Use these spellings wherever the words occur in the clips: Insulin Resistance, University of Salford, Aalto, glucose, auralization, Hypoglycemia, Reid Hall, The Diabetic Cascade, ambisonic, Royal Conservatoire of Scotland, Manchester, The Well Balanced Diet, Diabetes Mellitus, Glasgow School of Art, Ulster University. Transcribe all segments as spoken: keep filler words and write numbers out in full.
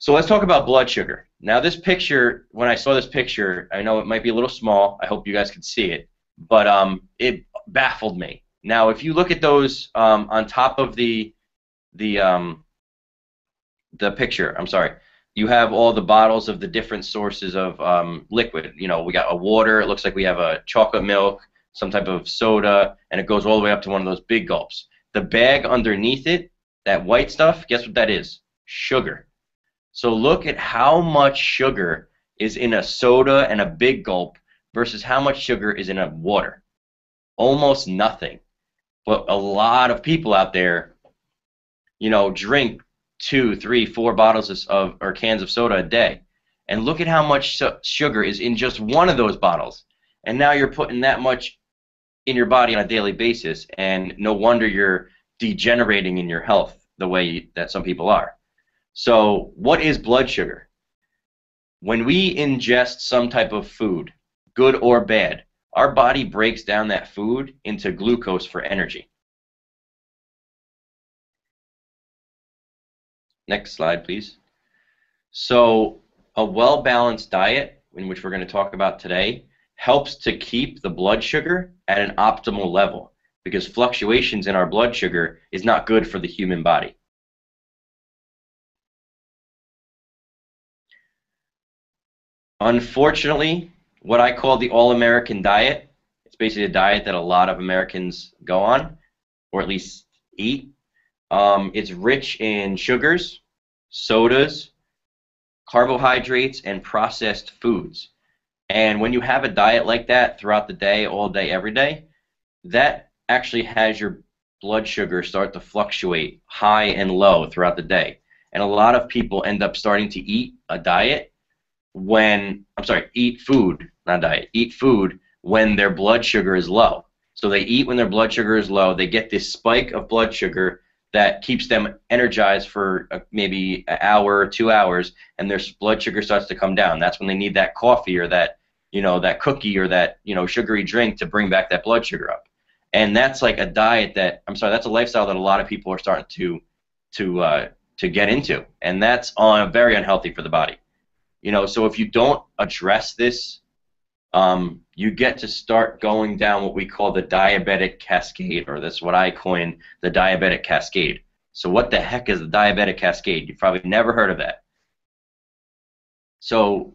So let's talk about blood sugar. Now this picture, when I saw this picture, I know it might be a little small. I hope you guys can see it, but um, it baffled me. Now if you look at those um, on top of the the um, the picture, I'm sorry, you have all the bottles of the different sources of um, liquid. You know, we got a water. It looks like we have a chocolate milk, some type of soda, and it goes all the way up to one of those big gulps. The bag underneath it, that white stuff, guess what that is? Sugar. So look at how much sugar is in a soda and a big gulp versus how much sugar is in a water. Almost nothing. But a lot of people out there, you know, drink two, three, four bottles of or cans of soda a day. And look at how much sugar is in just one of those bottles. And now you're putting that much in your body on a daily basis, and no wonder you're degenerating in your health the way that some people are. So what is blood sugar? When we ingest some type of food, good or bad, our body breaks down that food into glucose for energy. Next slide, please. So a well-balanced diet, in which we're going to talk about today, helps to keep the blood sugar at an optimal level, because fluctuations in our blood sugar is not good for the human body. Unfortunately, what I call the all-American diet, it's basically a diet that a lot of Americans go on, or at least eat. Um, it's rich in sugars, sodas, carbohydrates, and processed foods. And when you have a diet like that throughout the day, all day, every day, that actually has your blood sugar start to fluctuate high and low throughout the day. And a lot of people end up starting to eat a diet when, I'm sorry, eat food, not diet, eat food when their blood sugar is low. So they eat when their blood sugar is low, they get this spike of blood sugar that keeps them energized for maybe an hour or two hours, and their blood sugar starts to come down. That's when they need that coffee or that, you know, that cookie or that, you know, sugary drink to bring back that blood sugar up. And that's like a diet that, I'm sorry, that's a lifestyle that a lot of people are starting to, to, uh, to get into. And that's on, very unhealthy for the body. You know, so if you don't address this, um, you get to start going down what we call the diabetic cascade, or that's what I coined, the diabetic cascade. So what the heck is the diabetic cascade? You've probably never heard of that. So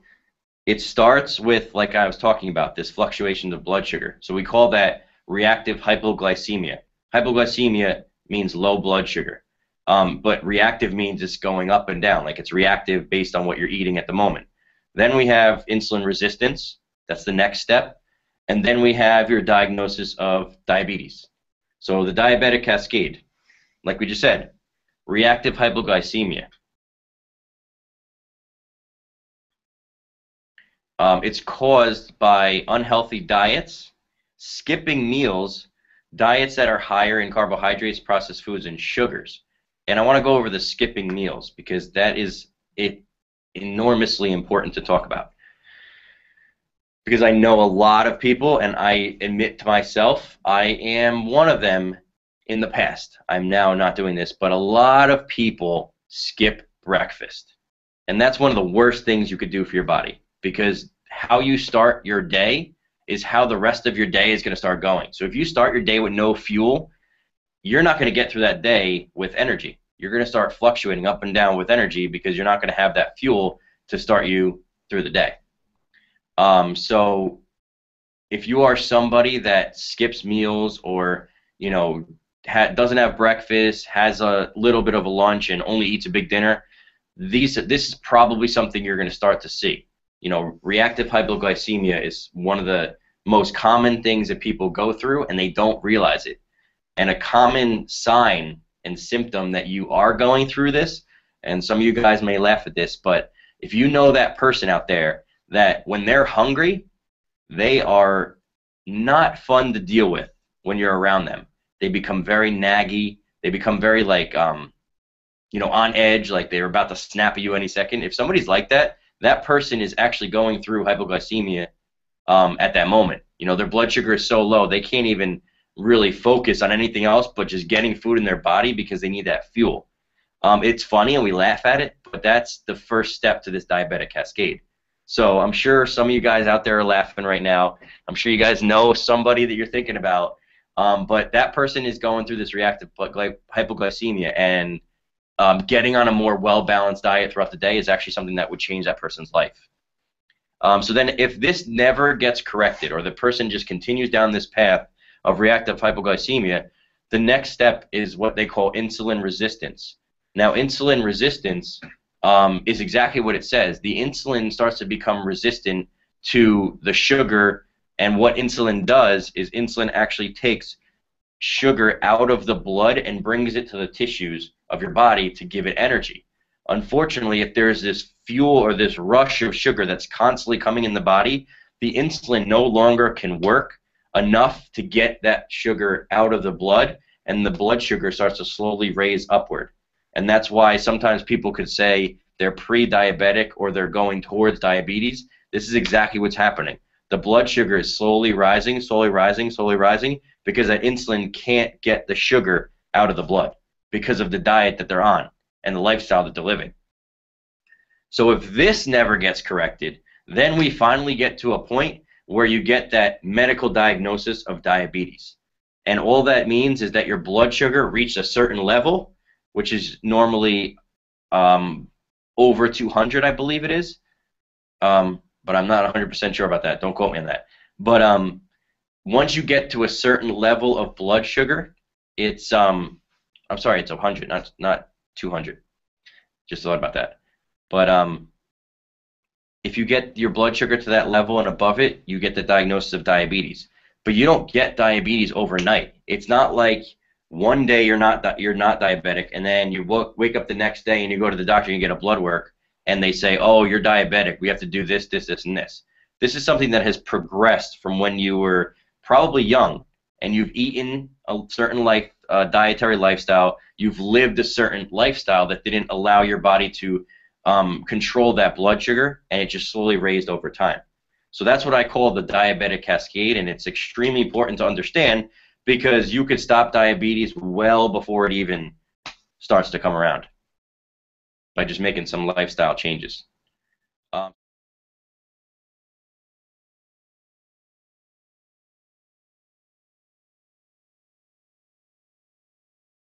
it starts with, like I was talking about, this fluctuation of blood sugar. So we call that reactive hypoglycemia. Hypoglycemia means low blood sugar. Um, but reactive means it's going up and down, like it's reactive based on what you're eating at the moment. Then we have insulin resistance, that's the next step, and then we have your diagnosis of diabetes. So the diabetic cascade, like we just said, reactive hypoglycemia. Um, it's caused by unhealthy diets, skipping meals, diets that are higher in carbohydrates, processed foods, and sugars. And I want to go over the skipping meals, because that is it enormously important to talk about. Because I know a lot of people, and I admit to myself, I am one of them in the past. I'm now not doing this, but a lot of people skip breakfast. And that's one of the worst things you could do for your body, because how you start your day is how the rest of your day is going to start going. So if you start your day with no fuel, you're not going to get through that day with energy. You're going to start fluctuating up and down with energy, because you're not going to have that fuel to start you through the day. Um, so if you are somebody that skips meals, or, you know, ha doesn't have breakfast, has a little bit of a lunch, and only eats a big dinner, these, this is probably something you're going to start to see. You know, reactive hypoglycemia is one of the most common things that people go through, and they don't realize it. And a common sign and symptom that you are going through this, and some of you guys may laugh at this, but if you know that person out there that when they're hungry, they are not fun to deal with when you're around them. They become very naggy. They become very, like, um, you know, on edge, like they're about to snap at you any second. If somebody's like that, that person is actually going through hypoglycemia um, at that moment. You know, their blood sugar is so low, they can't even really focus on anything else but just getting food in their body, because they need that fuel. Um, it's funny and we laugh at it, but but that's the first step to this diabetic cascade. So I'm sure some of you guys out there are laughing right now. I'm sure you guys know somebody that you're thinking about, um, but that person is going through this reactive hypoglycemia, and um, getting on a more well-balanced diet throughout the day is actually something that would change that person's life. Um, so then if this never gets corrected, or the person just continues down this path of reactive hypoglycemia, the next step is what they call insulin resistance. Now, insulin resistance um, is exactly what it says. The insulin starts to become resistant to the sugar, and what insulin does is insulin actually takes sugar out of the blood and brings it to the tissues of your body to give it energy. Unfortunately, if there's this fuel or this rush of sugar that's constantly coming in the body, the insulin no longer can work enough to get that sugar out of the blood, and the blood sugar starts to slowly raise upward. And that's why sometimes people could say they're pre-diabetic or they're going towards diabetes. This is exactly what's happening. The blood sugar is slowly rising, slowly rising, slowly rising, because that insulin can't get the sugar out of the blood because of the diet that they're on and the lifestyle that they're living. So if this never gets corrected, then we finally get to a point where you get that medical diagnosis of diabetes. And all that means is that your blood sugar reached a certain level, which is normally um, over two hundred, I believe it is. Um, but I'm not one hundred percent sure about that. Don't quote me on that. But um, once you get to a certain level of blood sugar, it's, um, I'm sorry, it's one hundred, not, not two hundred. Just thought about that. But um, if you get your blood sugar to that level and above it, you get the diagnosis of diabetes. But you don't get diabetes overnight. It's not like one day you're not you're not diabetic, and then you wake up the next day and you go to the doctor and you get a blood work, and they say, oh, you're diabetic. We have to do this, this, this, and this. This is something that has progressed from when you were probably young, and you've eaten a certain life, uh, dietary lifestyle. You've lived a certain lifestyle that didn't allow your body to Um, control that blood sugar, and it just slowly raised over time. So that's what I call the diabetic cascade, and it's extremely important to understand because you could stop diabetes well before it even starts to come around by just making some lifestyle changes. Um,